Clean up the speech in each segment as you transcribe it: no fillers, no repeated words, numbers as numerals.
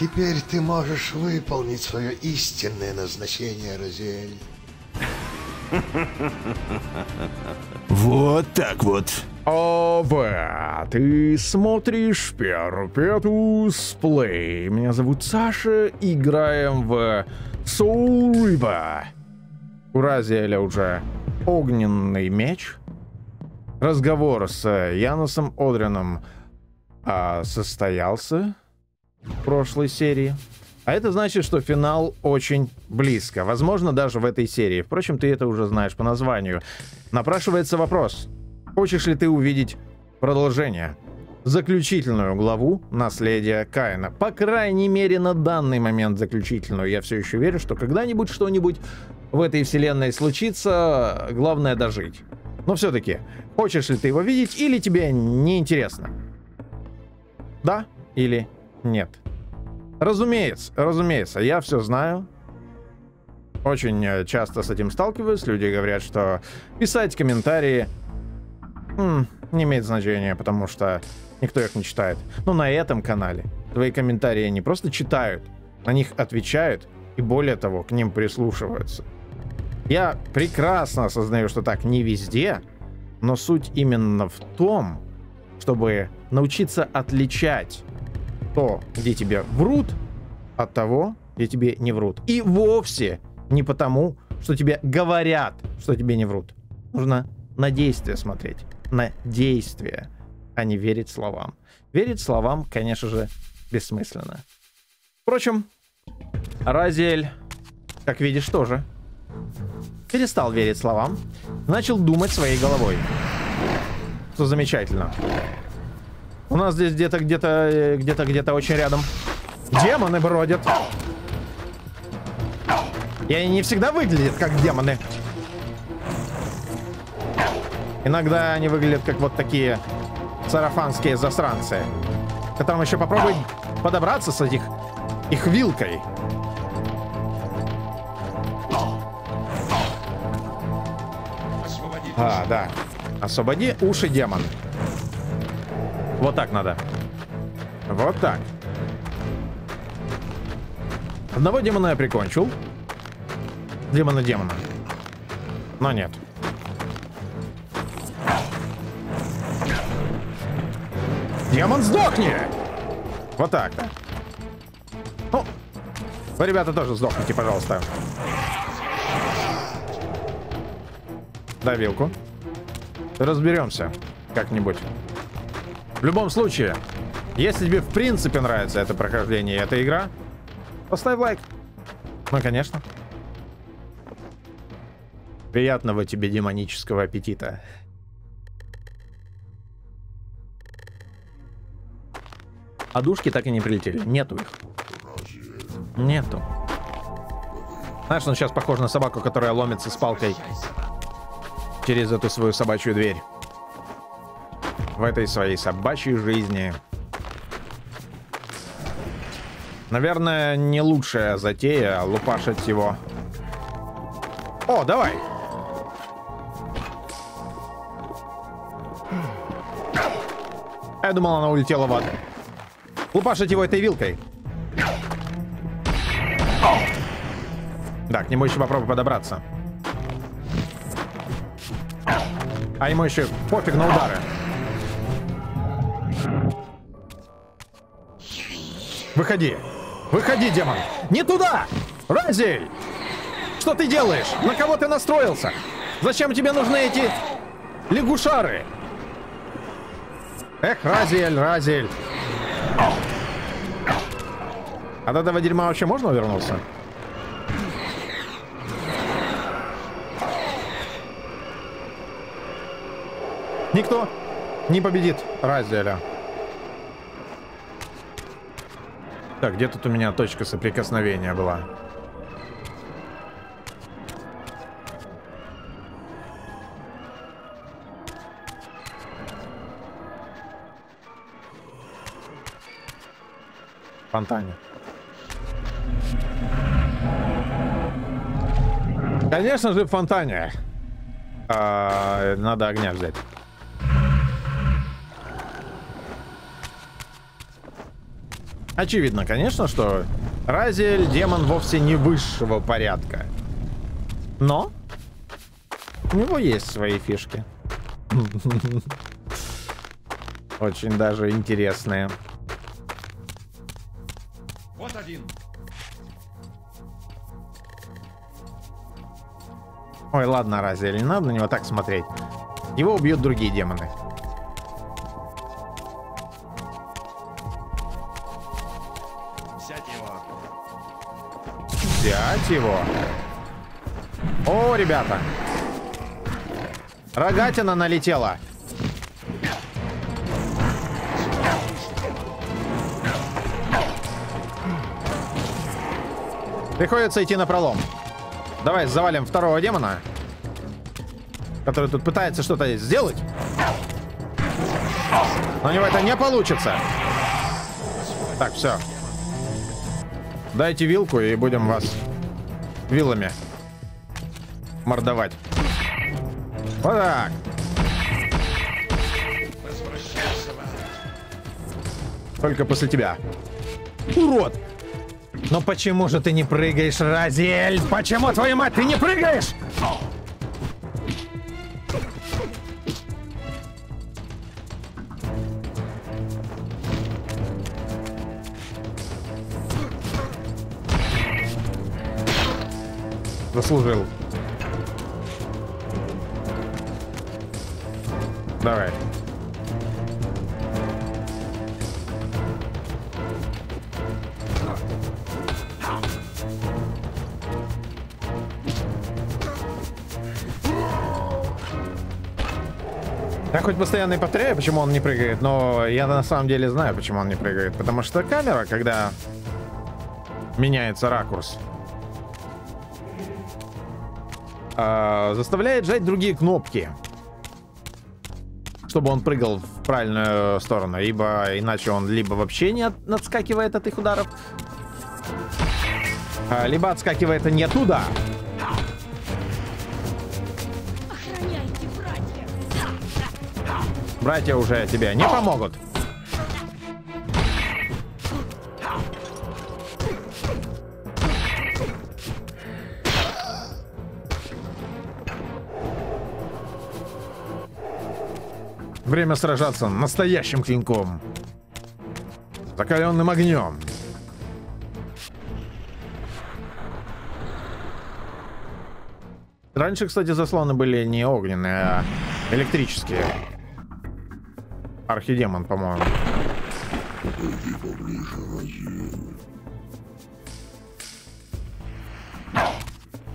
Теперь ты можешь выполнить свое истинное назначение, Разиэль. Вот так вот. Ова, ты смотришь Перпетус Плей. Меня зовут Саша, играем в Soul Reaver. У Разиэля уже огненный меч. Разговор с Яносом Одрином состоялся в прошлой серии. А это значит, что финал очень близко. Возможно, даже в этой серии. Впрочем, ты это уже знаешь по названию. Напрашивается вопрос. Хочешь ли ты увидеть продолжение? Заключительную главу «Наследие Каина». По крайней мере, на данный момент заключительную. Я все еще верю, что когда-нибудь что-нибудь в этой вселенной случится. Главное — дожить. Но все-таки, хочешь ли ты его видеть или тебе неинтересно? Да или нет? Разумеется, разумеется, я все знаю. Очень часто с этим сталкиваюсь. Люди говорят, что писать комментарии не имеет значения, потому что никто их не читает. Но на этом канале твои комментарии не просто читают, на них отвечают и, более того, к ним прислушиваются. Я прекрасно осознаю, что так не везде, но суть именно в том, чтобы научиться отличать то, где тебе врут, от того, где тебе не врут. И вовсе не потому, что тебе говорят, что тебе не врут. Нужно на действия смотреть. На действия, а не верить словам. Верить словам, конечно же, бессмысленно. Впрочем, Разиэль, как видишь, тоже перестал верить словам. Начал думать своей головой. Что замечательно. У нас здесь где-то очень рядом демоны бродят. И они не всегда выглядят как демоны. Иногда они выглядят как вот такие сарафанские засранцы. Которым еще попробуй подобраться с их вилкой. А, да. Освободи уши, демон. Вот так надо. Вот так. Одного демона я прикончил. Демона. Но нет. Демон, сдохни! Вот так-то. Ну, вы, ребята, тоже сдохните, пожалуйста. Дай вилку. Разберемся как-нибудь. В любом случае, если тебе в принципе нравится это прохождение и эта игра, поставь лайк. Ну, конечно. Приятного тебе демонического аппетита. А душки так и не прилетели. Нету их. Нету. Знаешь, он сейчас похож на собаку, которая ломится с палкой через эту свою собачью дверь. В этой своей собачьей жизни. Наверное, не лучшая затея лупашить его. О, давай! Я думал, она улетела в ад. Лупашить его этой вилкой. Да, к нему еще попробуй подобраться. А ему еще пофиг на удары. Выходи. Выходи, демон. Не туда! Разиэль! Что ты делаешь? На кого ты настроился? Зачем тебе нужны эти лягушары? Эх, Разиэль, Разиэль. От этого дерьма вообще можно увернуться? Никто не победит Разиэля. Так, где тут у меня точка соприкосновения была? В фонтане. Конечно же, в фонтане. Надо огня взять. Очевидно, конечно, что Разиэль демон вовсе не высшего порядка. Но у него есть свои фишки. Очень даже интересные. Вот один. Ой, ладно, Разиэль, не надо на него так смотреть. Его убьют другие демоны. Взять его. Взять его. О, ребята. Рогатина налетела. Приходится идти напролом. Давай завалим второго демона, который тут пытается что-то сделать. Но у него это не получится. Так, все. Дайте вилку, и будем вас вилами мордовать. Вот так. Только после тебя. Урод! Но почему же ты не прыгаешь, Разиэль? Почему, твою мать, ты не прыгаешь? Заслужил. Давай. Я хоть постоянно и повторяю, почему он не прыгает, но я на самом деле знаю, почему он не прыгает. Потому что камера, когда меняется ракурс, заставляет жать другие кнопки, чтобы он прыгал в правильную сторону. Ибо иначе он либо вообще не отскакивает от их ударов, либо отскакивает не туда. Братья уже тебе не помогут. Время сражаться настоящим клинком, закаленным огнем. Раньше, кстати, заслоны были не огненные, а электрические. Архидемон, по-моему.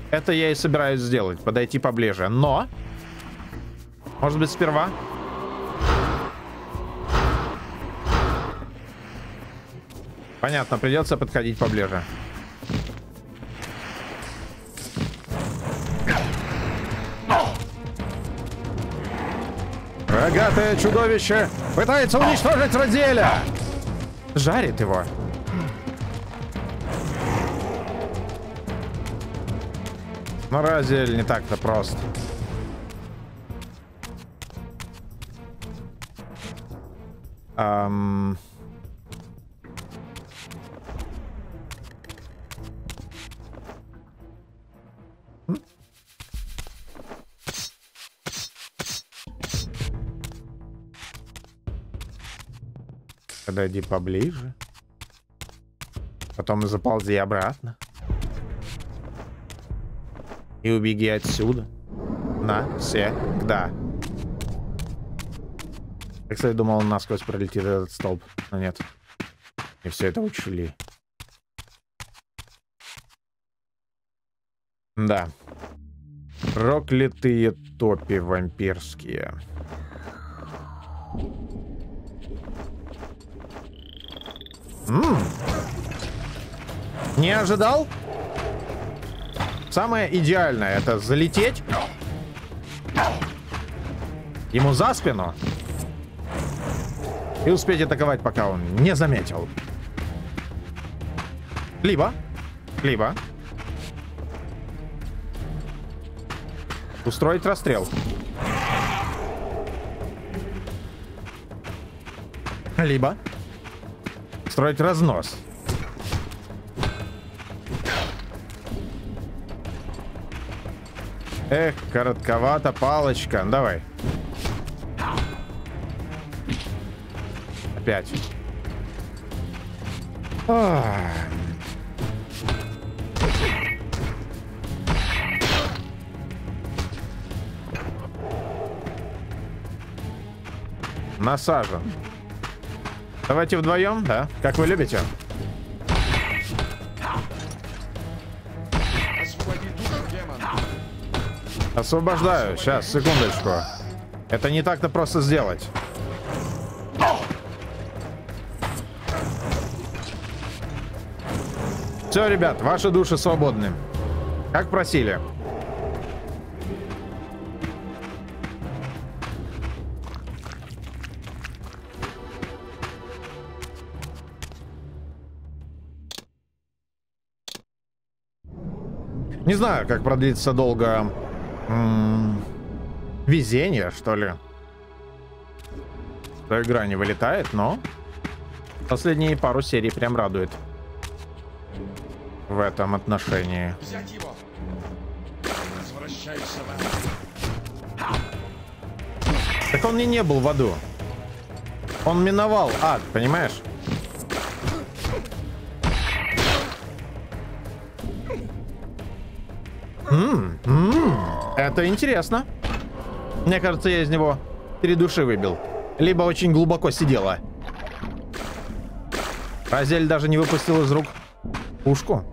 Это я и собираюсь сделать. Подойти поближе. Но, может быть, сперва. Понятно, придется подходить поближе. Рогатое чудовище пытается уничтожить Разиэля. Жарит его. Но Разиэль не так-то прост. Подойди поближе. Потом заползи обратно. И убеги отсюда. Навсегда. Я, кстати, думал, он насквозь пролетит этот столб. Но нет. И все это учли. Да. Проклятые топи вампирские. Не ожидал? Самое идеальное — это залететь ему за спину и успеть атаковать, пока он не заметил. Либо устроить расстрел. Либо устроить разнос. Эх, коротковато палочка. Давай. Опять. Насажен. Давайте вдвоем, да? Как вы любите. Освобождаю. Сейчас, секундочку. Это не так-то просто сделать. Все, ребят, ваши души свободны. Как просили. Не знаю, как продлится долго везение, что ли. Что игра не вылетает, но последние пару серий прям радует в этом отношении. Взять его. Так он и не был в аду. Он миновал ад, понимаешь? Это интересно. Мне кажется, я из него 3 души выбил. Либо очень глубоко сидела. Разиэль даже не выпустил из рук пушку.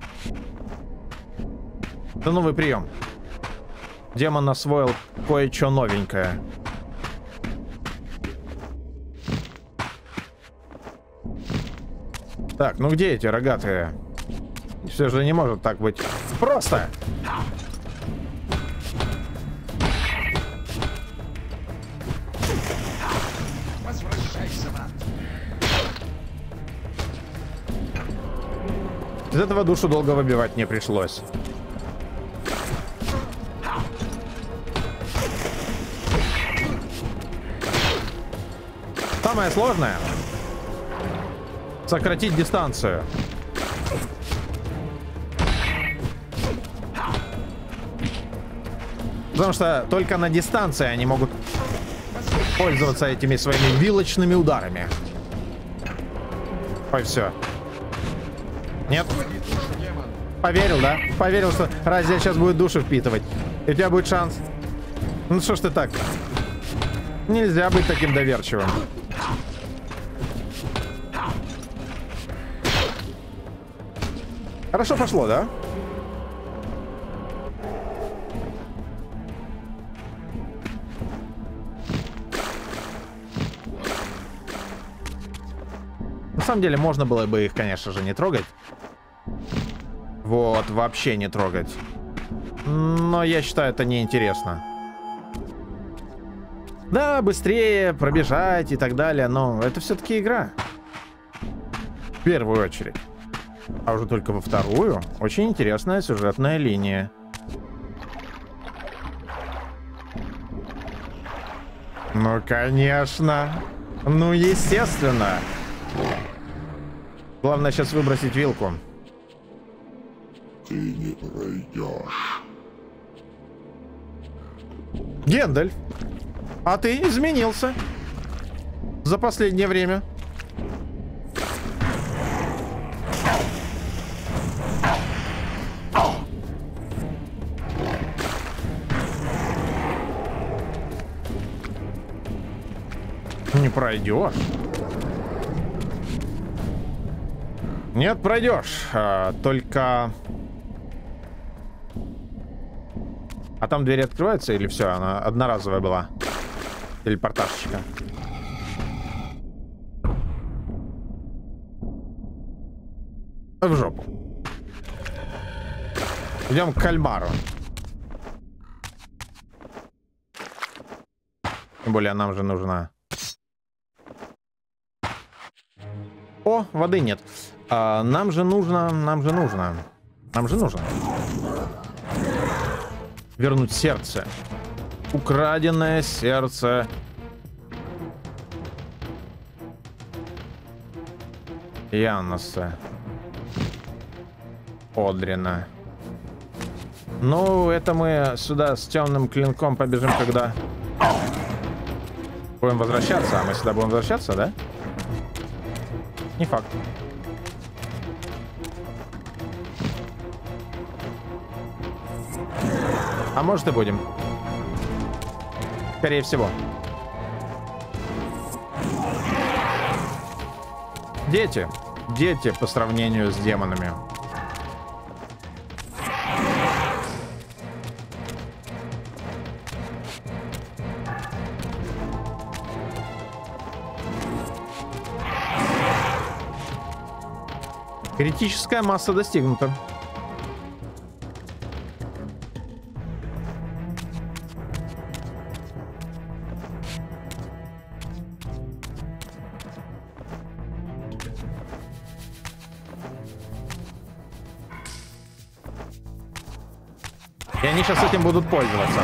Это новый прием. Демон освоил кое-что новенькое. Так, ну где эти рогатые? Все же не может так быть просто. Из этого душу долго выбивать не пришлось. Самое сложное — сократить дистанцию. Потому что только на дистанции они могут пользоваться этими своими вилочными ударами. Ой, все. Нет? Поверил, да? Поверил, что Разиэль сейчас будет души впитывать. И у тебя будет шанс. Ну что ж ты так? Нельзя быть таким доверчивым. Хорошо пошло, да? На самом деле можно было бы их, конечно же, не трогать. Вот, вообще не трогать. Но я считаю, это неинтересно. Да, быстрее пробежать и так далее, но это все-таки игра. В первую очередь. А уже только во вторую. Очень интересная сюжетная линия. Ну, конечно. Ну, естественно. Главное сейчас выбросить вилку. Ты не пройдешь. Гендальф, а ты изменился за последнее время. Не пройдешь. Нет, пройдешь. Только... А там двери открываются или все? Она одноразовая была. Телепортажечка. В жопу. Идем к кальмару. Тем более нам же нужна... О, воды нет. А, нам же нужно. Вернуть сердце. Украденное сердце. Яноса Одрина. Ну, это мы сюда с темным клинком побежим, когда будем возвращаться. А мы сюда будем возвращаться, да? Не факт. А может и будем. Скорее всего. Дети. Дети по сравнению с демонами. Критическая масса достигнута. И они сейчас этим будут пользоваться.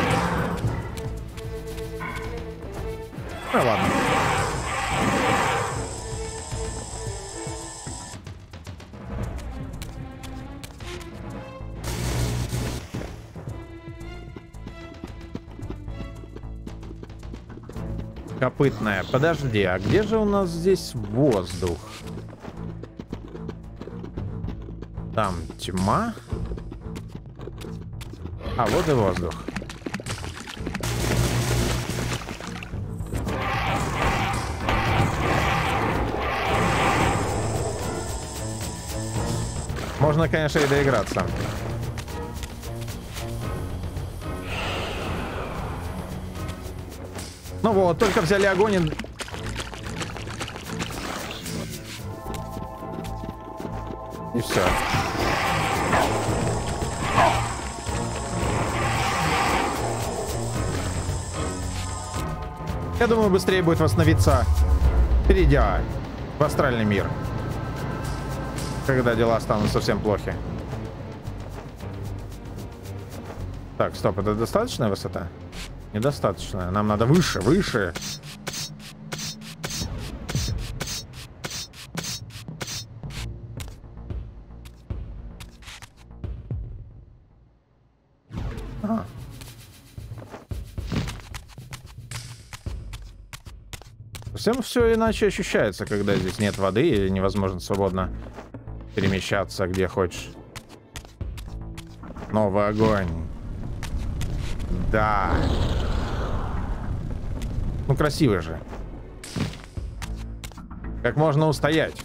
Ну ладно. Копытная. Подожди, а где же у нас здесь воздух? Там тьма. А вот и воздух. Можно, конечно, и доиграться. Ну вот, только взяли огонь и... И все. Я думаю, быстрее будет восстановиться, перейдя в астральный мир, когда дела станут совсем плохи. Так, стоп, это достаточная высота? Недостаточная. Нам надо выше, выше. Все иначе ощущается, когда здесь нет воды и невозможно свободно перемещаться где хочешь. Новый огонь. Да. Ну красиво же. Как можно устоять?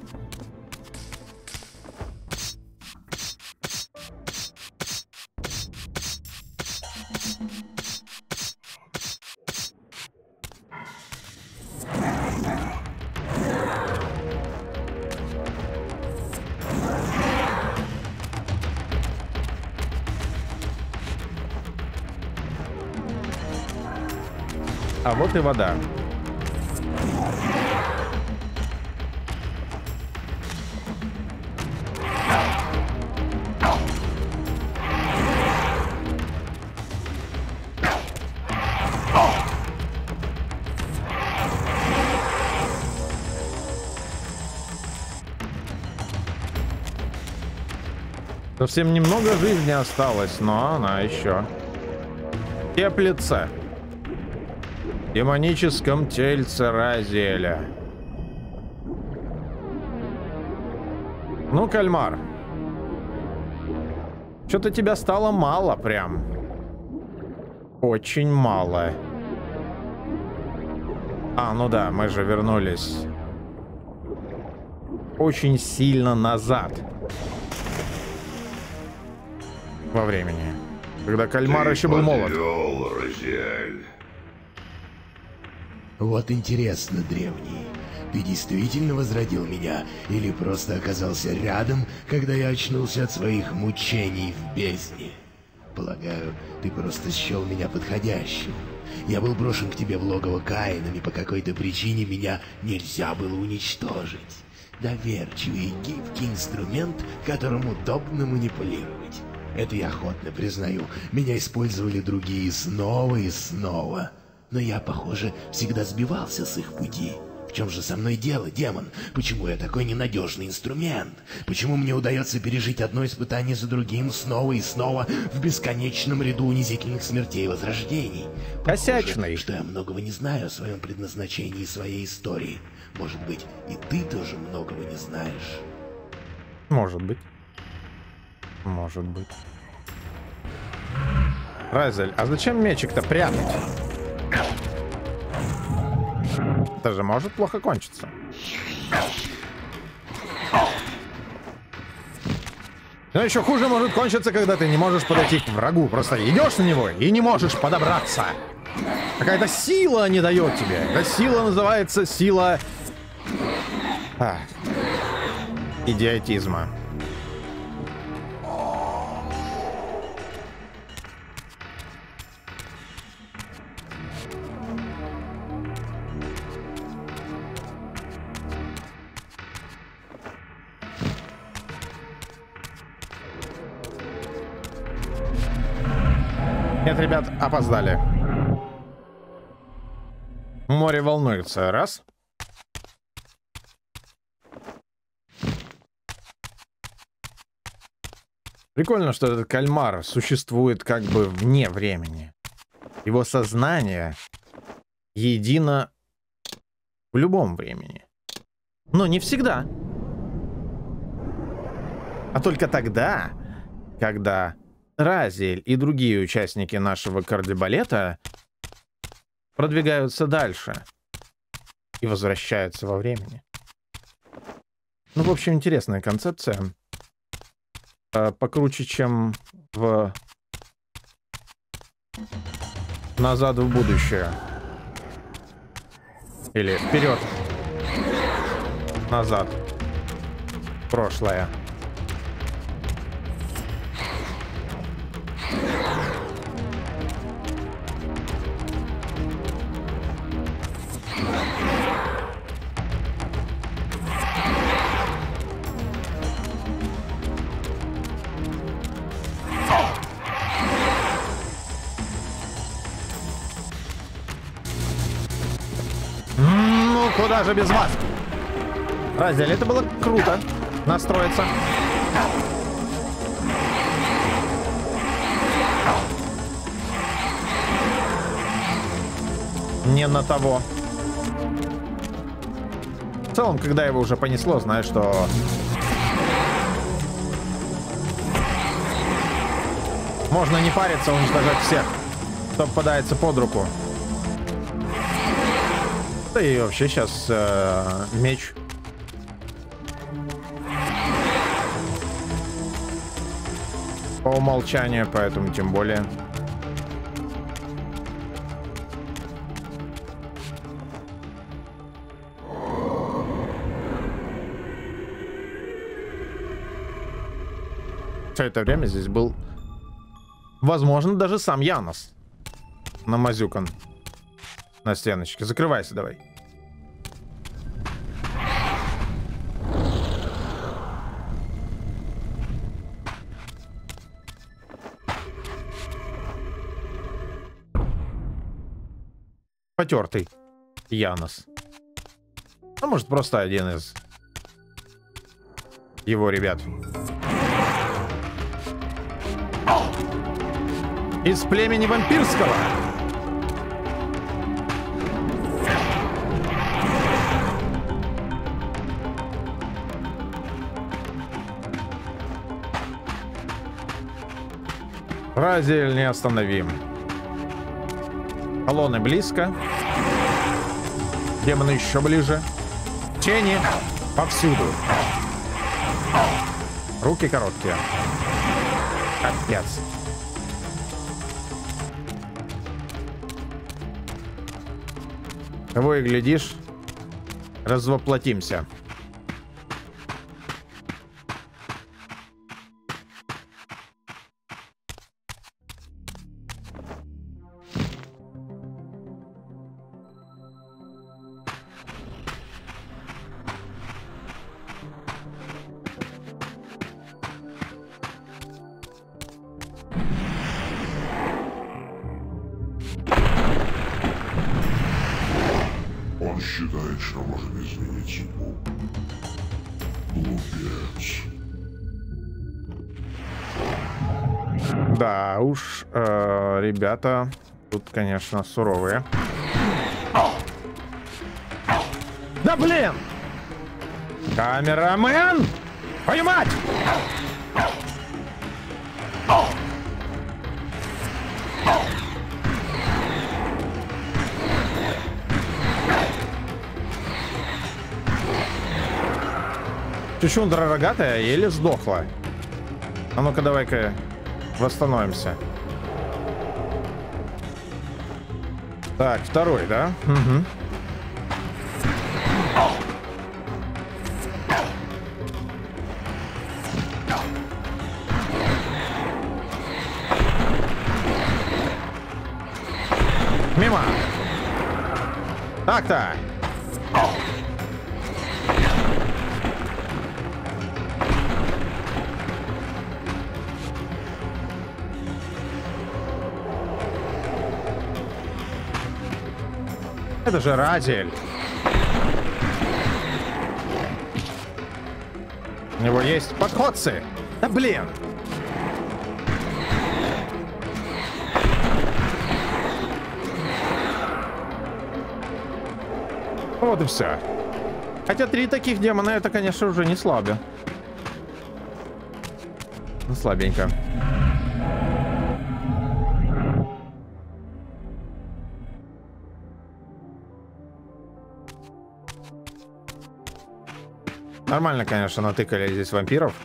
А вот и вода. Совсем немного жизни осталось, но она еще теплится. Демоническом тельце Разиэля. Ну, кальмар. Что-то тебя стало мало прям. Очень мало. А, ну да, мы же вернулись. Очень сильно назад. Во времени. Когда кальмар еще был молод. Вот интересно, древний, ты действительно возродил меня или просто оказался рядом, когда я очнулся от своих мучений в бездне? Полагаю, ты просто счел меня подходящим. Я был брошен к тебе в логово Каином, и по какой-то причине меня нельзя было уничтожить. Доверчивый и гибкий инструмент, которым удобно манипулировать. Это я охотно признаю. Меня использовали другие снова и снова. Но я, похоже, всегда сбивался с их пути. В чем же со мной дело, демон? Почему я такой ненадежный инструмент? Почему мне удается пережить одно испытание за другим снова и снова в бесконечном ряду унизительных смертей и возрождений? Косячный. Что я многого не знаю о своем предназначении и своей истории. Может быть, и ты тоже многого не знаешь. Может быть. Может быть. Разиэль, а зачем мечик-то прятать? Это же может плохо кончиться. Но еще хуже может кончиться, когда ты не можешь подойти к врагу. Просто идешь на него и не можешь подобраться. Какая-то сила не дает тебе. Эта сила называется сила... идиотизма. Нет, ребят, опоздали. Море волнуется. Раз. Прикольно, что этот кальмар существует как бы вне времени. Его сознание едино в любом времени. Но не всегда. А только тогда, когда... Разиэль и другие участники нашего кардебалета продвигаются дальше и возвращаются во времени. Ну, в общем, интересная концепция. Покруче, чем в «Назад в будущее». Или «Вперед! Назад! Прошлое!» Даже без вас. Разиэль, это было круто. Настроиться. Не на того. В целом, когда его уже понесло, знаешь, что... Можно не париться, уничтожать всех, кто попадается под руку. Да и вообще сейчас меч. По умолчанию, поэтому тем более. Все это время здесь был, возможно, даже сам Янос. Намазюкан. На стеночке. Закрывайся давай. Потертый Янос. А может, просто один из его ребят. Из племени вампирского. Разиэль неостановим. Колонны близко. Демоны еще ближе. Тени повсюду. Руки короткие. Капец. Кого и глядишь, развоплотимся. Он считает, что может изменить судьбу. Глупец. Да уж, ребята, тут, конечно, суровые. Да блин! Камерамен! Твою мать! Чучундра рогатая еле сдохла. А ну-ка, давай-ка восстановимся. Так, второй, да? Угу. Мимо. Так-то. Это же Разиэль. У него есть подходцы. Да блин. Вот и все. Хотя три таких демона, это, конечно, уже не слабо. Ну, слабенько. Нормально, конечно, натыкали здесь вампиров.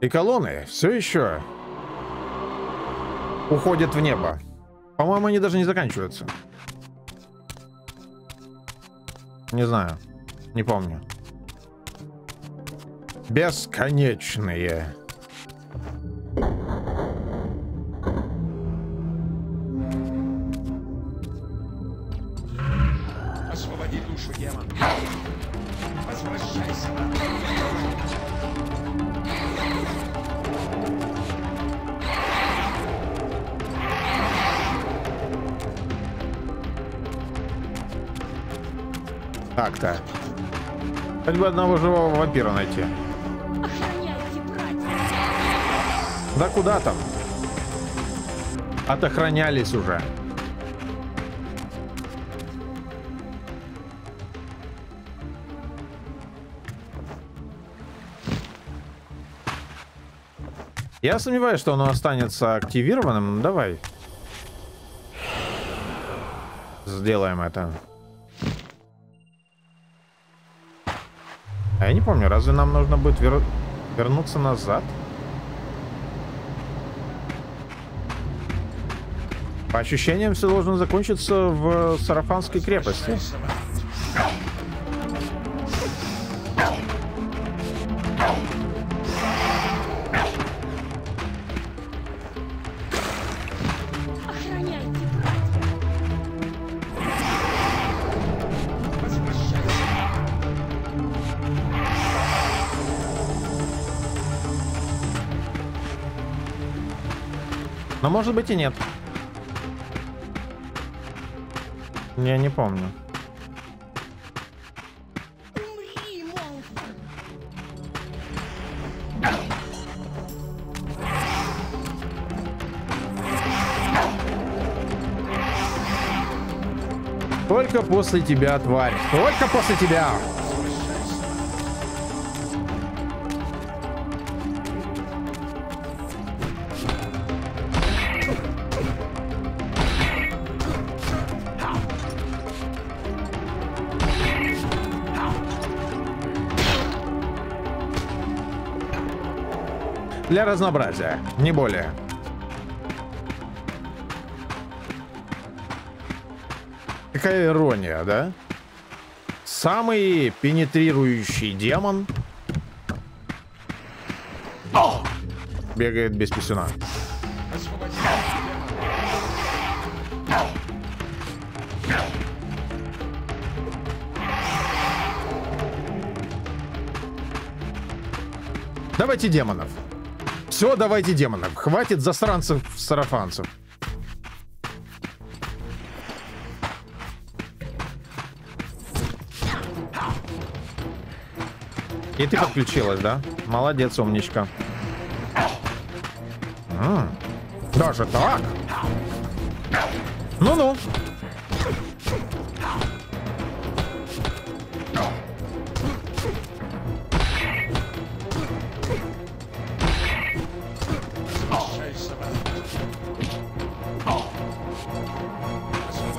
И колонны все еще уходят в небо. По-моему, они даже не заканчиваются. Не знаю. Не помню. Бесконечные. Освободи душу, демон. Возвращайся. Так-то. Хоть бы одного живого вампира найти. Да куда там? Отохранялись уже. Я сомневаюсь, что оно останется активированным. Давай. Сделаем это. А я не помню, разве нам нужно будет вернуться назад? По ощущениям, все должно закончиться в Сарафанской крепости. Но может быть и нет. Я не помню. Только после тебя, тварь. Только после тебя. Для разнообразия, не более. Какая ирония, да? Самый пенетрирующий демон бегает без писюна. Давайте демонов. Все, давайте демонов. Хватит засранцев-сарафанцев. И ты подключилась, да? Молодец, умничка. Даже так? Ну-ну.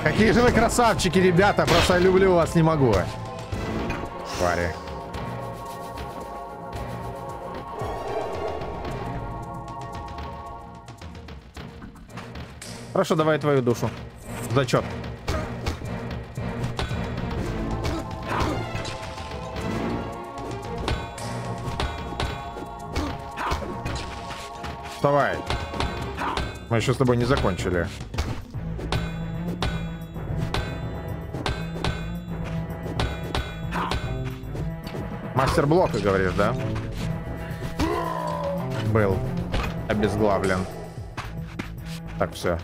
Какие же вы красавчики, ребята! Просто люблю вас, не могу. Твари. Хорошо, давай твою душу. Зачет. Вставай. Мы еще с тобой не закончили. Мастер блока, говоришь, да? Был обезглавлен. Так, все.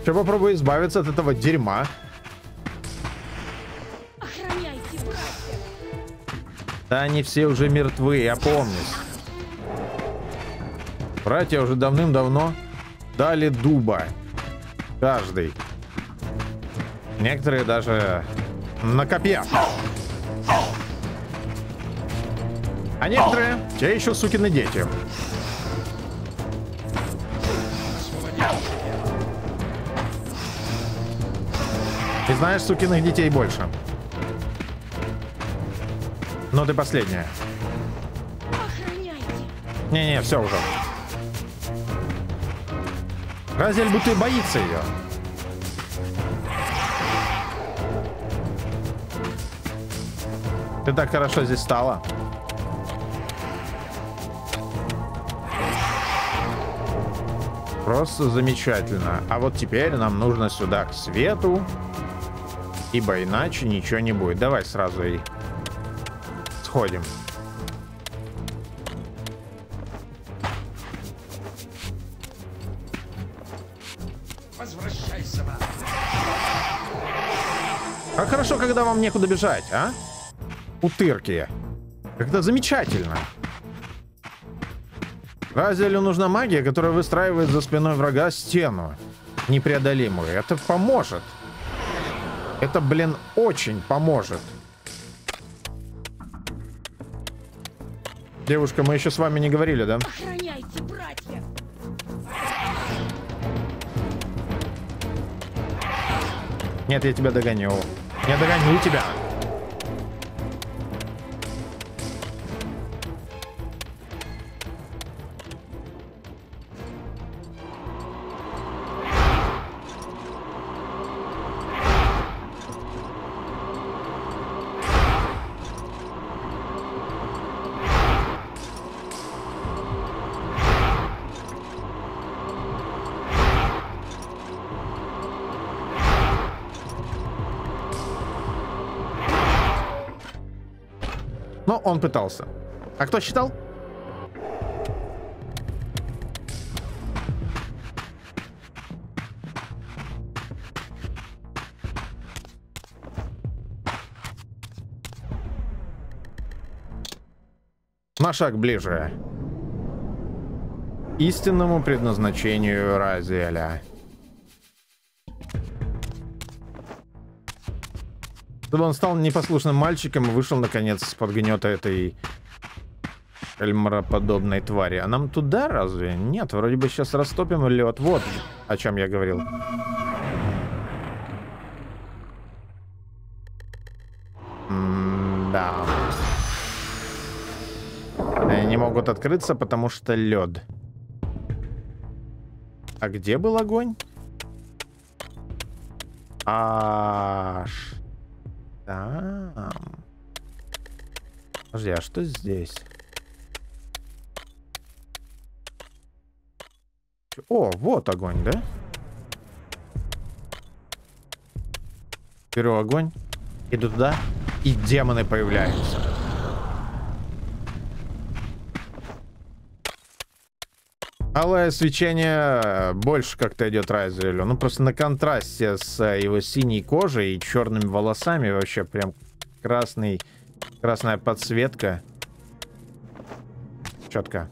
Сейчас попробую избавиться от этого дерьма. Охраняйте, братья. Да они все уже мертвы, я помню. Братья уже давным-давно дали дуба. Каждый. Некоторые даже... на копье. А некоторые те еще сукины дети. Ты знаешь, сукиных детей больше. Но ты последняя. Не-не, все уже. Разиэль будто и боится ее. Ты так хорошо здесь стала. Просто замечательно. А вот теперь нам нужно сюда, к свету. Ибо иначе ничего не будет. Давай сразу и сходим. Возвращайся. Как хорошо, когда вам некуда бежать, а? Утырки. Как-то замечательно. Разиэлю нужна магия, которая выстраивает за спиной врага стену непреодолимую. Это поможет. Это, блин, очень поможет. Девушка, мы еще с вами не говорили, да? Охраняйте, братья. Нет, я тебя догоню. Я догоню тебя. Он пытался. А кто считал? На шаг ближе. Истинному предназначению Разиэля. Чтобы он стал непослушным мальчиком и вышел, наконец, под гнета этой эльмароподобной твари. А нам туда разве? Нет, вроде бы сейчас растопим лед. Вот о чем я говорил. Да. Они не могут открыться, потому что лед. А где был огонь? Аж... там. Подожди, а что здесь? О, вот огонь, да? Беру огонь, иду туда, и демоны появляются. Алое свечение больше как-то идет Разиэлю. Ну, просто на контрасте с его синей кожей и черными волосами вообще прям красная подсветка. Четко.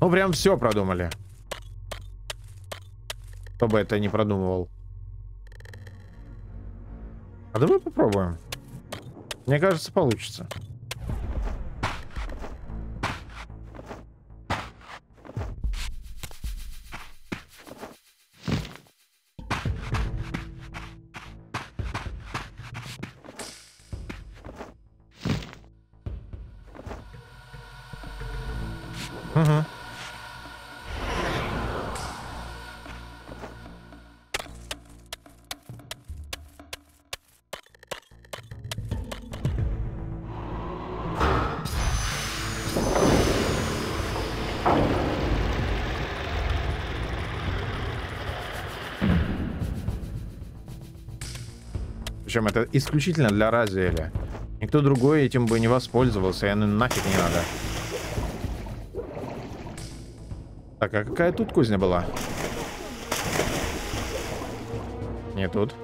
Ну, прям все продумали. Кто бы это не продумывал. А давай попробуем. Мне кажется, получится. Угу. Причем это исключительно для Разиэля. Никто другой этим бы не воспользовался, и оно нафиг не надо. Так, а какая тут кузня была? Не тут.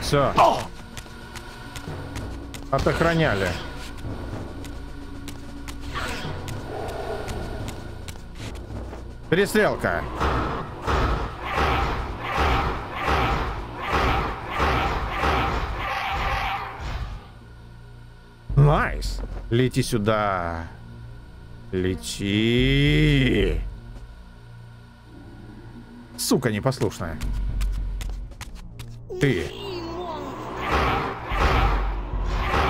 Все. Отохраняли. Перестрелка. Найс. Лети сюда. Лети. Сука непослушная. Ты.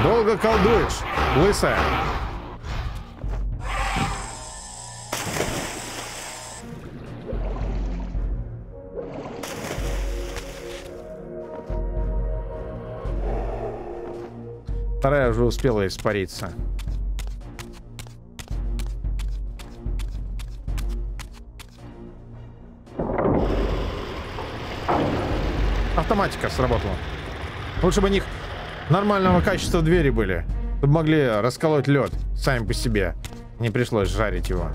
Долго колдуешь, лысая. Вторая уже успела испариться. Автоматика сработала. Лучше бы у них нормального качества двери были, чтобы могли расколоть лед сами по себе. Не пришлось жарить его.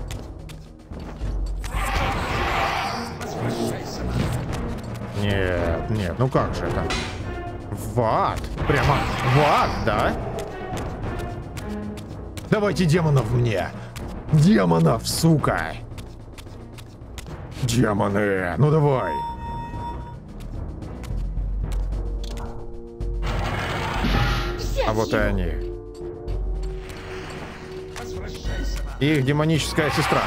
Нет, нет, ну как же это? В ад! Прямо в ад, да? Давайте демонов мне! Демонов, сука! Демоны! Ну давай! А вот и они. Их демоническая сестра.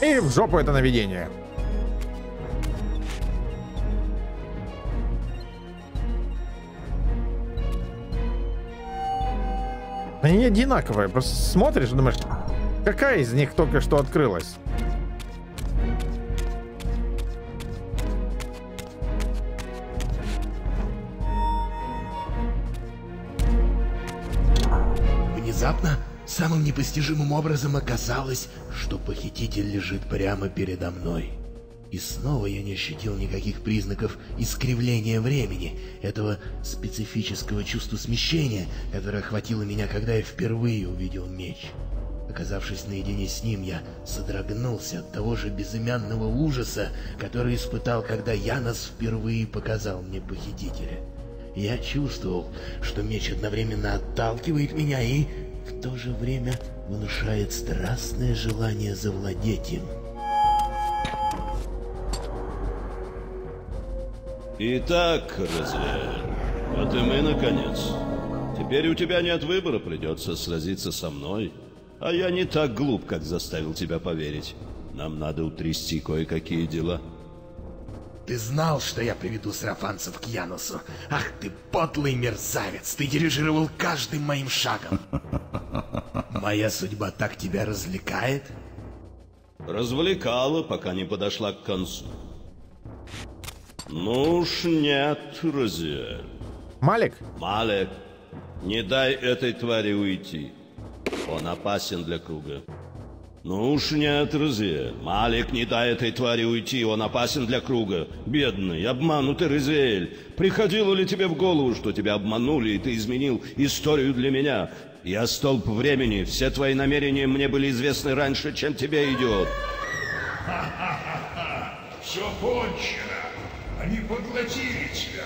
И в жопу это наведение. Они одинаковые. Просто смотришь и думаешь, какая из них только что открылась. Самым непостижимым образом оказалось, что похититель лежит прямо передо мной. И снова я не ощутил никаких признаков искривления времени, этого специфического чувства смещения, которое охватило меня, когда я впервые увидел меч. Оказавшись наедине с ним, я содрогнулся от того же безымянного ужаса, который испытал, когда Янос впервые показал мне похитителя. Я чувствовал, что меч одновременно отталкивает меня и... в то же время внушает страстное желание завладеть им. Итак, Разиэль, вот и мы наконец. Теперь у тебя нет выбора, придется сразиться со мной. А я не так глуп, как заставил тебя поверить. Нам надо утрясти кое-какие дела. Ты знал, что я приведу сарафанцев к Яносу? Ах ты подлый мерзавец, ты дирижировал каждым моим шагом. Моя судьба так тебя развлекает? Развлекала, пока не подошла к концу. Ну уж нет, Разиэль. Малек? Малек, Не дай этой твари уйти. Он опасен для круга. Ну уж нет, Разиэль. Малек, не дай этой твари уйти. Он опасен для круга. Бедный, обманутый Разиэль. Приходило ли тебе в голову, что тебя обманули, и ты изменил историю для меня? Я столб времени. Все твои намерения мне были известны раньше, чем тебе, идиот. Ха-ха-ха-ха. Все кончено. Они поглотили тебя.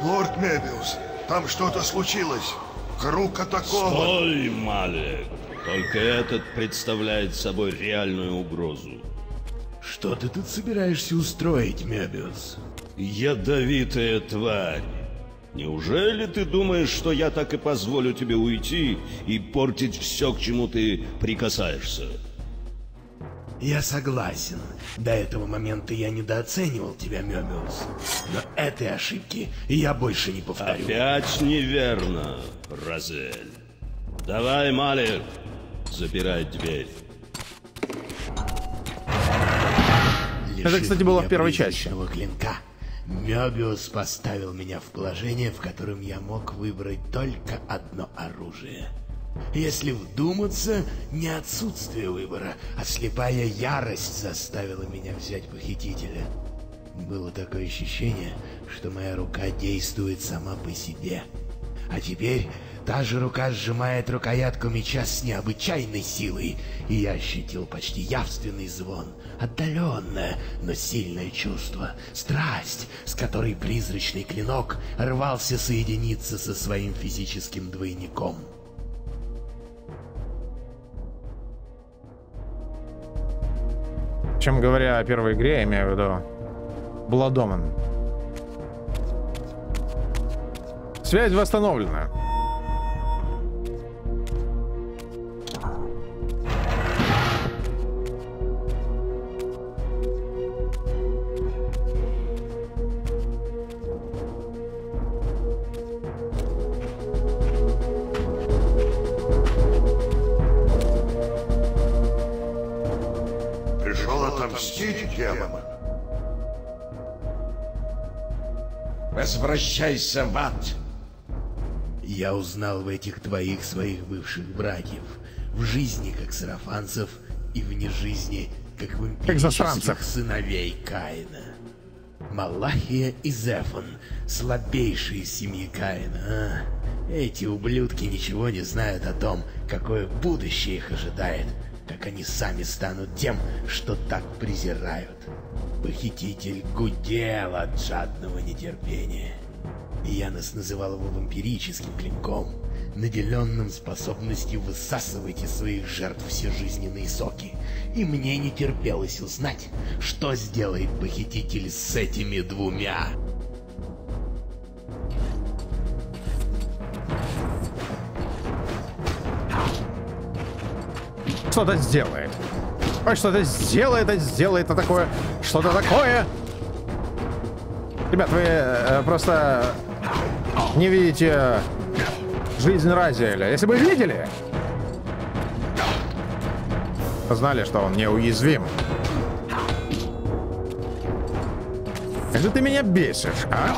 Лорд Мёбиус, там что-то случилось. Круг атакован. Стой, Малек. Только этот представляет собой реальную угрозу. Что ты тут собираешься устроить, Мёбиус? Ядовитая тварь. Неужели ты думаешь, что я так и позволю тебе уйти и портить все, к чему ты прикасаешься? Я согласен. До этого момента я недооценивал тебя, Мёбиус. Но этой ошибки я больше не повторю. Опять неверно, Разиэль. Давай, Малек, запирай дверь. Это, кстати, было в первой части. Клинка. Мёбиус поставил меня в положение, в котором я мог выбрать только одно оружие. Если вдуматься, не отсутствие выбора, а слепая ярость заставила меня взять похитителя. Было такое ощущение, что моя рука действует сама по себе. А теперь та же рука сжимает рукоятку меча с необычайной силой, и я ощутил почти явственный звон, отдаленное, но сильное чувство, страсть, с которой призрачный клинок рвался соединиться со своим физическим двойником. Чем говоря о первой игре, я имею в виду Бладоман. Связь восстановлена. Возвращайся в ад. Я узнал в этих твоих своих бывших братьев. В жизни как сарафанцев и вне жизни как вампирических сыновей Каина. Малахия и Зефан, слабейшие семьи Каина. А? Эти ублюдки ничего не знают о том, какое будущее их ожидает, как они сами станут тем, что так презирают. Похититель гудел от жадного нетерпения. Янос называл его вампирическим клинком, наделенным способностью высасывать из своих жертв все жизненные соки. И мне не терпелось узнать, что сделает похититель с этими двумя. Что-то сделает. Что-то сделает, а такое... Что-то такое! Ребят, вы просто не видите жизнь Разиэля. Если бы видели, знали, что он неуязвим. Как же ты меня бесишь, а?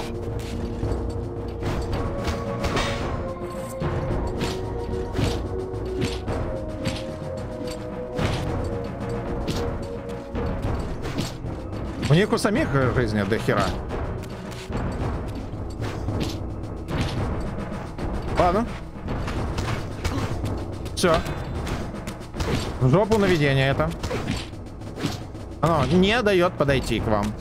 У них у самих жизни до хера. Ладно. Все. В жопу наведение это. Оно не дает подойти к вам.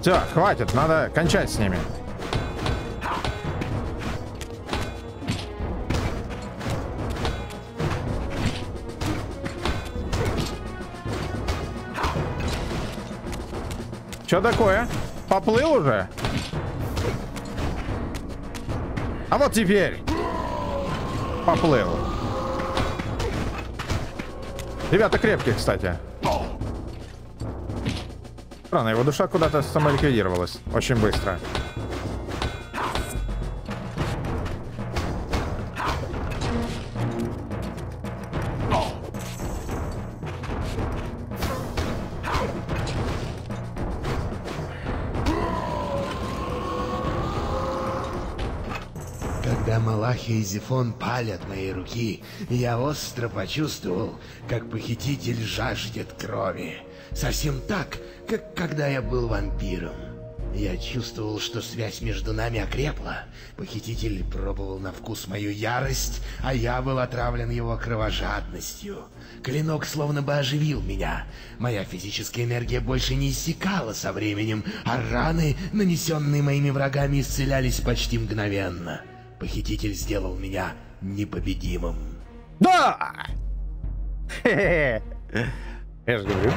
Все, хватит, надо кончать с ними. Что такое? Поплыл уже? А вот теперь поплыл. Ребята крепкие, кстати. Странно, его душа куда-то самоликвидировалась. Очень быстро. Когда Малахия и Зефон пали от моей руки, я остро почувствовал, как похититель жаждет крови. Совсем так, как когда я был вампиром. Я чувствовал, что связь между нами окрепла. Похититель пробовал на вкус мою ярость, а я был отравлен его кровожадностью. Клинок словно бы оживил меня. Моя физическая энергия больше не иссякала со временем, а раны, нанесенные моими врагами, исцелялись почти мгновенно. Похититель сделал меня непобедимым. Да! Хе-хе-хе. Я же говорю.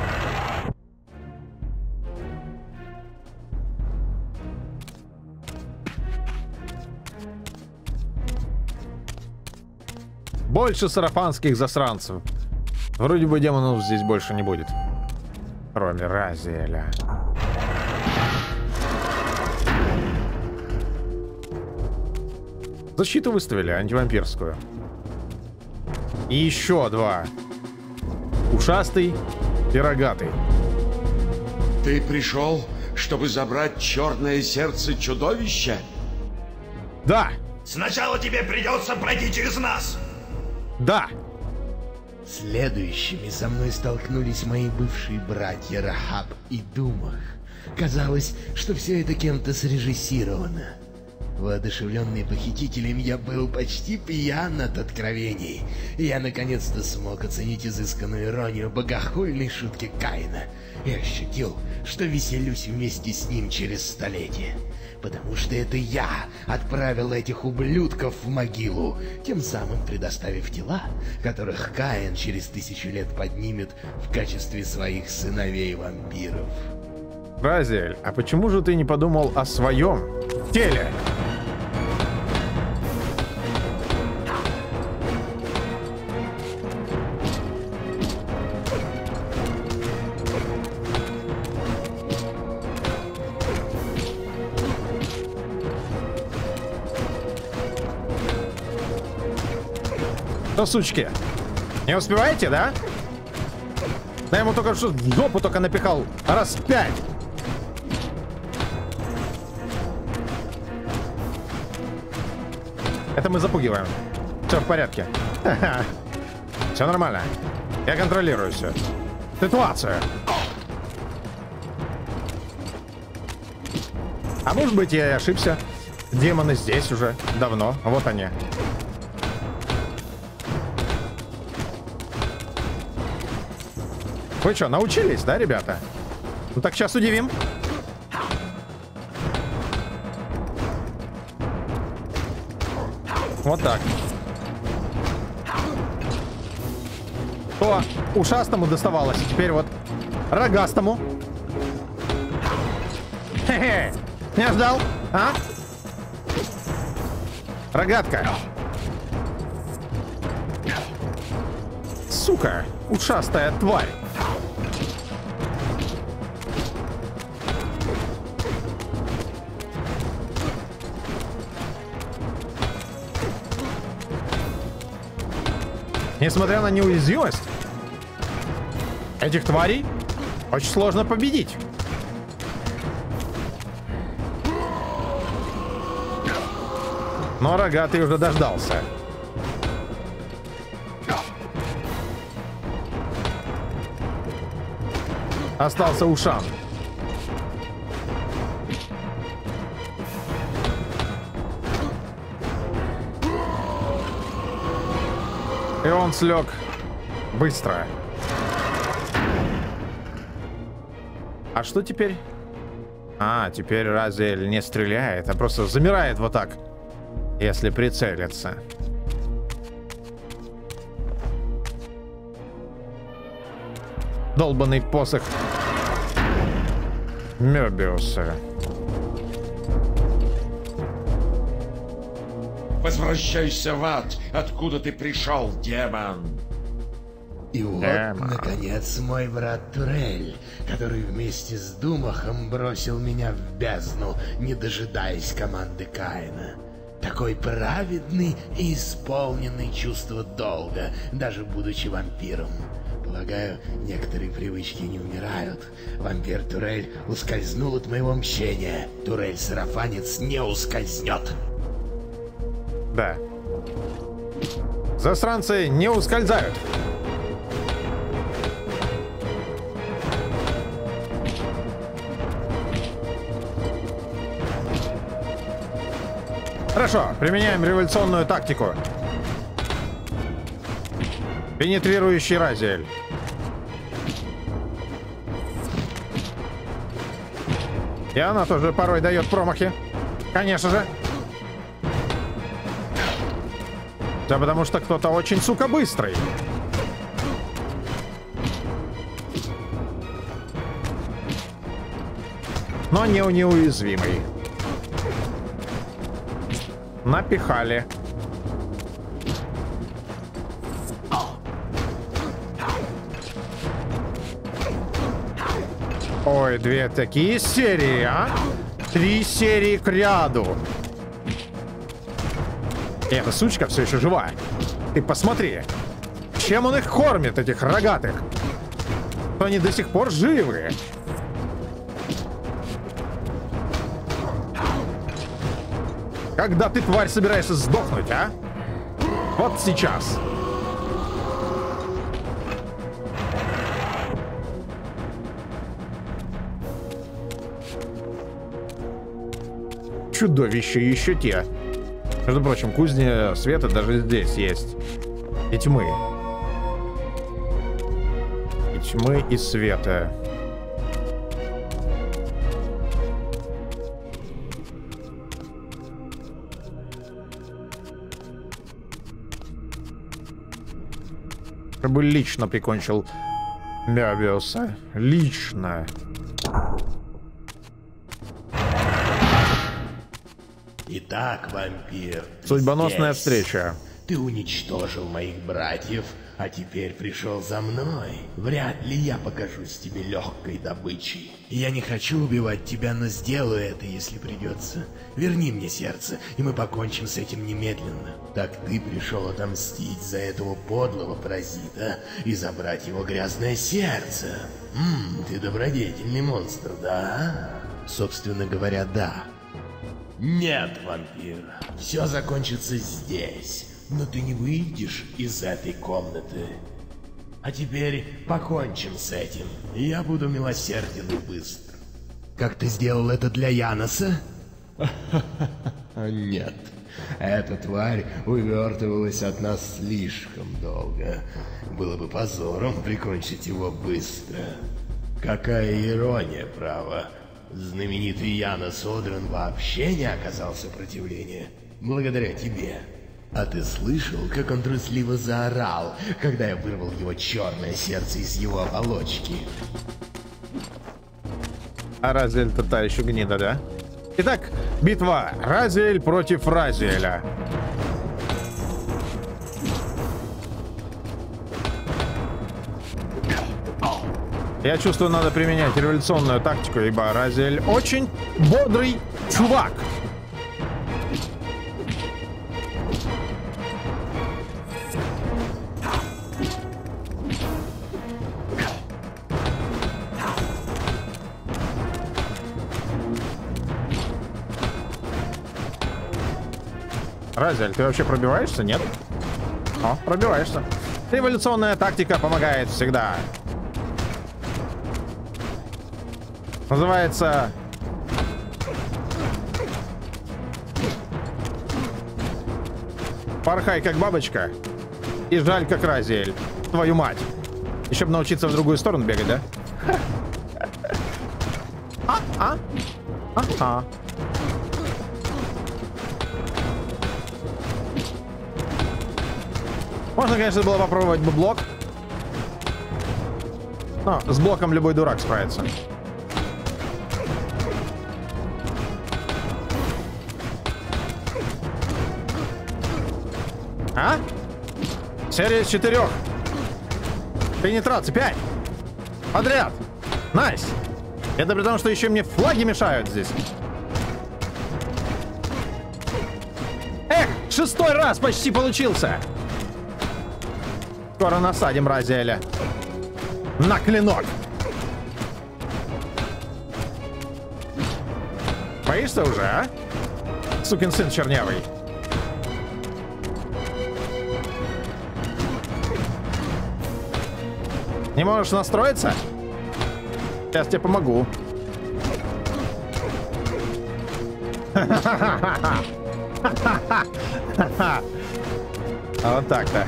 Больше сарафанских засранцев. Вроде бы демонов здесь больше не будет. Кроме Разиэля. Защиту выставили, антивампирскую. И еще два. Ушастый и рогатый. Ты пришел, чтобы забрать черное сердце чудовища? Да. Сначала тебе придется пройти через нас. Да. Следующими со мной столкнулись мои бывшие братья Рахаб и Думах. Казалось, что все это кем-то срежиссировано. Воодушевленный похитителем, я был почти пьян от откровений. Я наконец-то смог оценить изысканную иронию богохульной шутки Каина и ощутил, что веселюсь вместе с ним через столетие. Потому что это я отправил этих ублюдков в могилу, тем самым предоставив тела, которых Каин через 1000 лет поднимет в качестве своих сыновей-вампиров. Разиэль, а почему же ты не подумал о своем теле? Да, сучки, не успеваете, да? Да ему только что в жопу только напихал раз 5. Это мы запугиваем. Все в порядке. Все нормально. Я контролирую все. Ситуацию. А может быть, я и ошибся. Демоны здесь уже давно. Вот они. Вы что, научились, да, ребята? Ну так сейчас удивим. Вот так. То ушастому доставалось, теперь вот рогастому. Хе-хе. Не ждал, а? Рогатка. Сука, ушастая тварь. Несмотря на неуязвимость этих тварей, очень сложно победить. Но рогатый уже дождался. Остался ушам. И он слег быстро. А что теперь? А, теперь Разиэль не стреляет, а просто замирает вот так, если прицелиться. Долбанный посох Мёбиуса. Возвращайся в ад, откуда ты пришел, демон. И вот, наконец, мой брат Турель, который вместе с Думахом бросил меня в бездну, не дожидаясь команды Каина. Такой праведный и исполненный чувства долга, даже будучи вампиром. Полагаю, некоторые привычки не умирают. Вампир Турель ускользнул от моего мщения. Турель-сарафанец не ускользнет. Да. Засранцы не ускользают. Хорошо, применяем революционную тактику. Пенетрирующий Разиэль. И она тоже порой дает промахи. Конечно же. Да потому что кто-то очень, сука, быстрый. Но не неуязвимый. Напихали. Ой, две такие серии, а? 3 серии к ряду. И эта сучка все еще жива. Ты посмотри, чем он их кормит, этих рогатых. То они до сих пор живы. Когда ты, тварь, собираешься сдохнуть, а? Вот сейчас. Чудовище еще те. Между прочим, кузня света даже здесь есть. И тьмы. И тьмы, и света. Чтобы лично прикончил Мёбиуса. Лично. Итак, вампир. Судьбоносная встреча. Ты уничтожил моих братьев, а теперь пришел за мной. Вряд ли я покажусь тебе легкой добычей. Я не хочу убивать тебя, но сделаю это, если придется. Верни мне сердце, и мы покончим с этим немедленно. Так ты пришел отомстить за этого подлого паразита и забрать его грязное сердце. Ты добродетельный монстр, да? Собственно говоря, да. Нет, вампир, все закончится здесь, но ты не выйдешь из этой комнаты. А теперь покончим с этим, я буду милосерден и быстр. Как ты сделал это для Яноса? Нет, эта тварь увертывалась от нас слишком долго. Было бы позором прикончить его быстро. Какая ирония, право. Знаменитый Янос Одрин вообще не оказал сопротивления, благодаря тебе. А ты слышал, как он трусливо заорал, когда я вырвал его черное сердце из его оболочки? А Разиэль-то та еще гнида, да? Итак, битва Разиэль против Разиэля. Я чувствую, надо применять революционную тактику, ибо Разиэль очень бодрый чувак. Разиэль, ты вообще пробиваешься? Нет? О, пробиваешься. Революционная тактика помогает всегда. Называется «Порхай как бабочка и жаль как Разиэль». Твою мать. Еще бы научиться в другую сторону бегать, да? Можно, конечно, было попробовать бы блок. Но с блоком любой дурак справится. А? Серия из 4. Пенетрация 5. Подряд. Найс. Это при том, что еще мне флаги мешают здесь. Эх, 6-й раз почти получился. Скоро насадим Разиэля. На клинок. Боишься уже, а? Сукин сын чернявый. Не можешь настроиться? Сейчас тебе помогу. Вот так-то.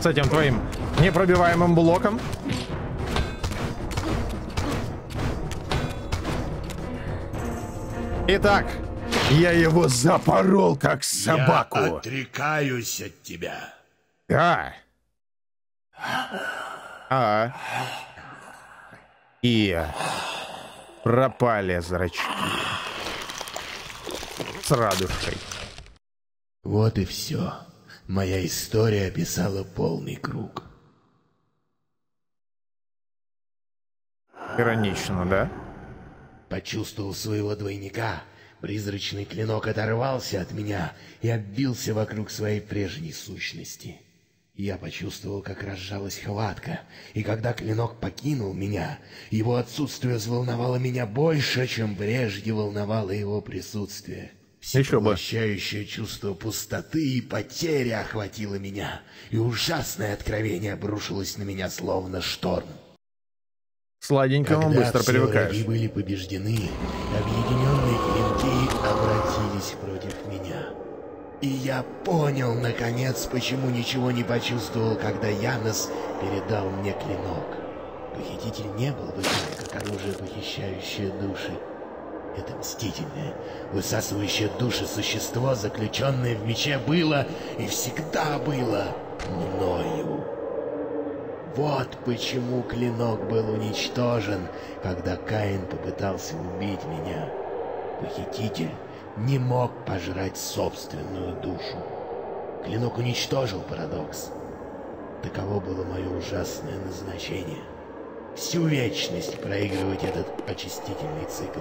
С этим твоим непробиваемым блоком. Итак, я его запорол, как собаку. Я отрекаюсь от тебя. Да. И пропали зрачки. С радушкой. Вот и все. Моя история описала полный круг. Иронично, да? Почувствовал своего двойника, призрачный клинок оторвался от меня и оббился вокруг своей прежней сущности. Я почувствовал, как разжалась хватка, и когда клинок покинул меня, его отсутствие взволновало меня больше, чем прежде волновало его присутствие. Всепоглощающее чувство пустоты и потери охватило меня, и ужасное откровение обрушилось на меня, словно шторм. Сладенькому быстро привыкаешь. Когда все враги были побеждены, объединенные клинки обратились против меня. И я понял, наконец, почему ничего не почувствовал, когда Янос передал мне клинок. Похититель не был вызван как оружие, похищающее души. Это мстительное, высасывающее души существо, заключенное в мече, было и всегда было мною. Вот почему клинок был уничтожен, когда Каин попытался убить меня. Похититель не мог пожрать собственную душу. Клинок уничтожил парадокс. Таково было мое ужасное назначение. Всю вечность проигрывать этот очистительный цикл.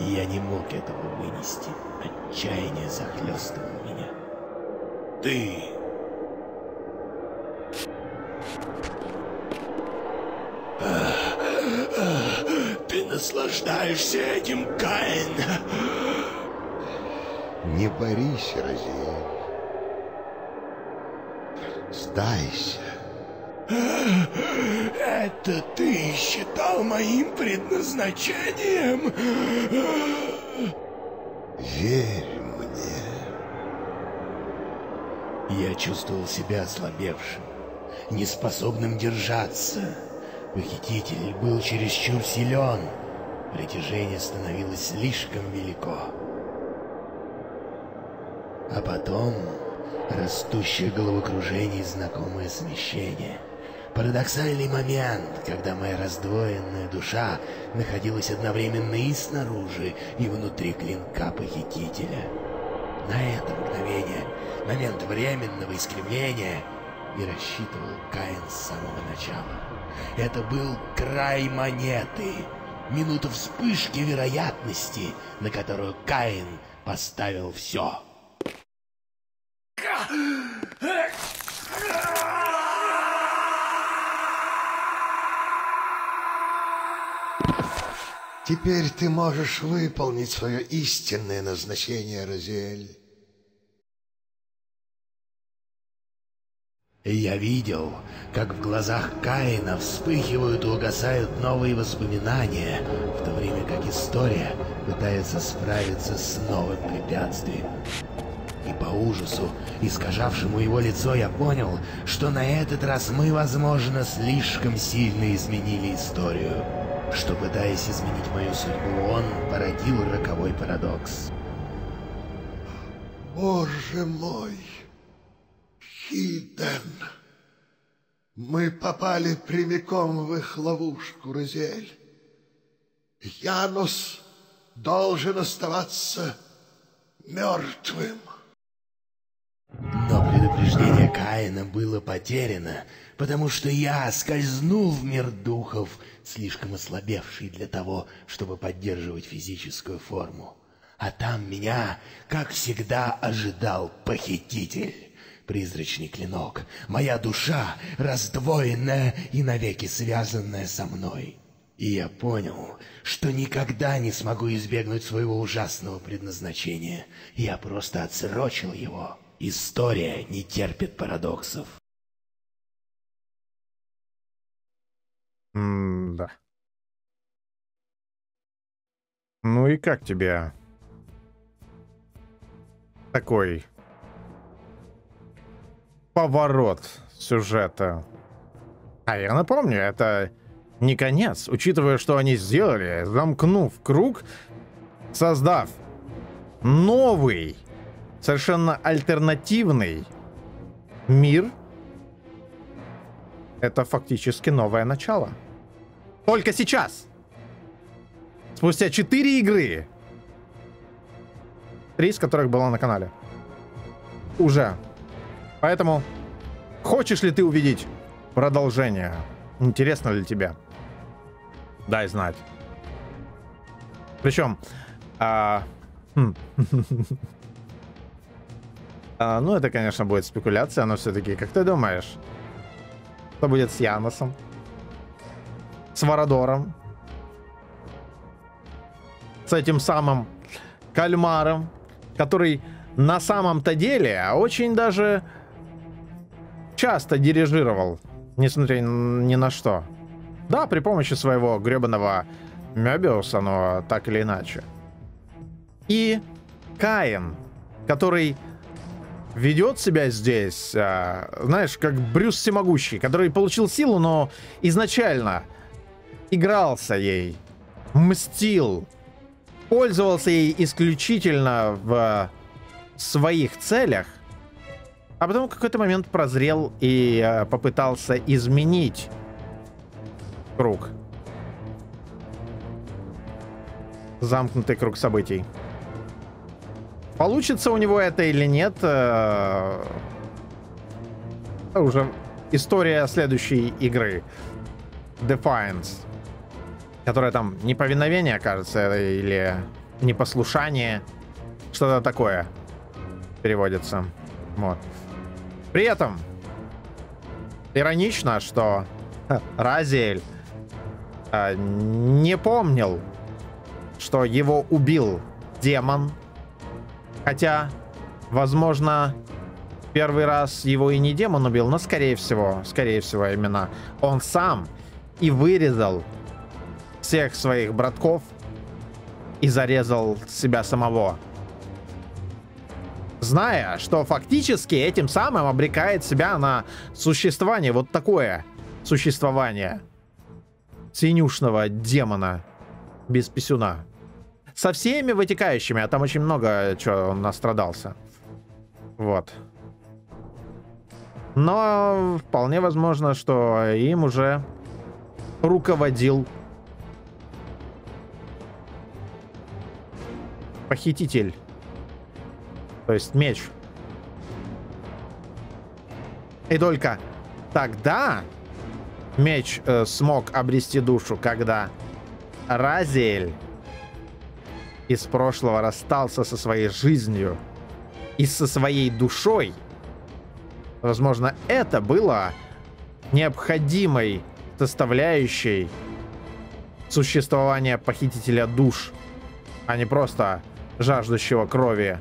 И я не мог этого вынести. Отчаяние захлестывало меня. Ты... Ты наслаждаешься этим, Каин. Не борись, Разиэль. Сдайся. Это ты считал моим предназначением? Верь мне. Я чувствовал себя ослабевшим, неспособным держаться. Похититель был чересчур силен. Притяжение становилось слишком велико. А потом растущее головокружение и знакомое смещение. Парадоксальный момент, когда моя раздвоенная душа находилась одновременно и снаружи, и внутри клинка похитителя. На это мгновение, момент временного искривления, и рассчитывал Каин с самого начала. Это был край монеты, минута вспышки вероятности, на которую Каин поставил все. Теперь ты можешь выполнить свое истинное назначение, Разиэль. Я видел, как в глазах Каина вспыхивают и угасают новые воспоминания, в то время как история пытается справиться с новым препятствием. И по ужасу, искажавшему его лицо, я понял, что на этот раз мы, возможно, слишком сильно изменили историю, что, пытаясь изменить мою судьбу, он породил роковой парадокс. Боже мой! Хиден. Мы попали прямиком в их ловушку, Разиэль. Янос должен оставаться мертвым. Но предупреждение Каина было потеряно, потому что я скользнул в мир духов, слишком ослабевший для того, чтобы поддерживать физическую форму. А там меня, как всегда, ожидал похититель. Призрачный клинок, моя душа, раздвоенная и навеки связанная со мной. И я понял, что никогда не смогу избегнуть своего ужасного предназначения. Я просто отсрочил его. История не терпит парадоксов. Да. Ну и как тебе такой поворот сюжета? А я напомню, это не конец, учитывая, что они сделали, замкнув круг, создав новый, совершенно альтернативный мир. Это фактически новое начало. Только сейчас. Спустя 4 игры. 3 из которых было на канале. Уже. Поэтому, хочешь ли ты увидеть продолжение? Интересно ли тебе? Дай знать. Причем... ну, это, конечно, будет спекуляция, но все-таки, как ты думаешь, что будет с Яносом? С Вородором? С этим самым кальмаром, который на самом-то деле очень даже часто дирижировал, несмотря ни на что. Да, при помощи своего гребаного Мёбиуса, но так или иначе. И Каин, который ведет себя здесь, знаешь, как Брюс Всемогущий, который получил силу, но изначально игрался ей, мстил, пользовался ей исключительно в своих целях, а потом в какой-то момент прозрел и попытался изменить круг. Замкнутый круг событий. Получится у него это или нет, это уже история следующей игры. Defiance. Которая там неповиновение, кажется, или непослушание. Что-то такое переводится. Вот. При этом иронично, что Разиэль не помнил, что его убил демон. Хотя, возможно, первый раз его и не демон убил, но скорее всего именно он сам и вырезал всех своих братков и зарезал себя самого, зная, что фактически этим самым обрекает себя на существование, вот такое существование синюшного демона без писюна, со всеми вытекающими, а там очень много чего он настрадался. Вот. Но вполне возможно, что им уже руководил Похититель. То есть меч. И только тогда меч смог обрести душу, когда Разиэль из прошлого расстался со своей жизнью и со своей душой. Возможно, это было необходимой составляющей существования Похитителя душ, а не просто жаждущего крови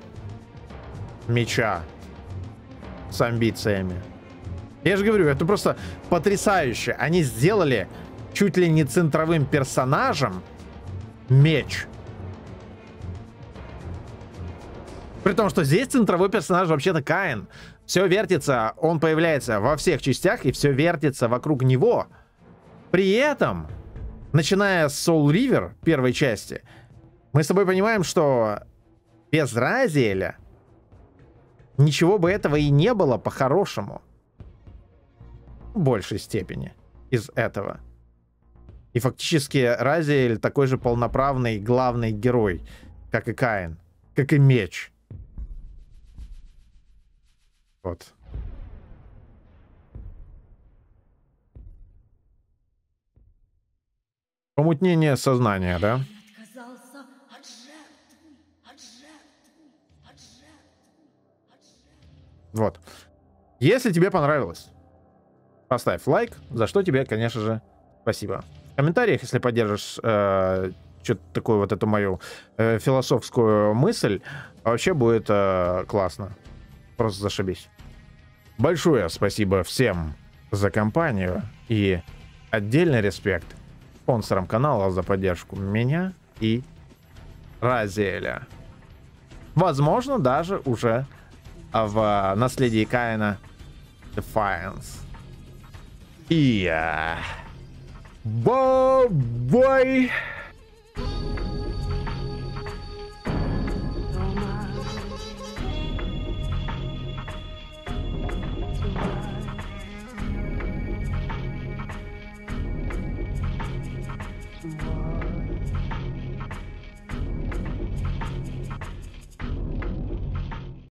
меча с амбициями. Я же говорю, это просто потрясающе. Они сделали чуть ли не центровым персонажем меч. При том, что здесь центровой персонаж вообще-то Каин. Все вертится, он появляется во всех частях, и все вертится вокруг него. При этом, начиная с Soul Reaver первой части, мы с тобой понимаем, что без Разиэля ничего бы этого и не было по-хорошему. В большей степени из этого. И фактически Разиэль такой же полноправный главный герой, как и Каин, как и меч. Вот. Помутнение сознания, да? Вот. Если тебе понравилось, поставь лайк, за что тебе, конечно же, спасибо. В комментариях, если поддержишь что-то такое, вот эту мою философскую мысль, вообще будет классно. просто зашибись. Большое спасибо всем за компанию и отдельный респект спонсорам канала за поддержку меня и Разиэля. Возможно, даже уже в Наследии Каина Defiance. И бай-бай!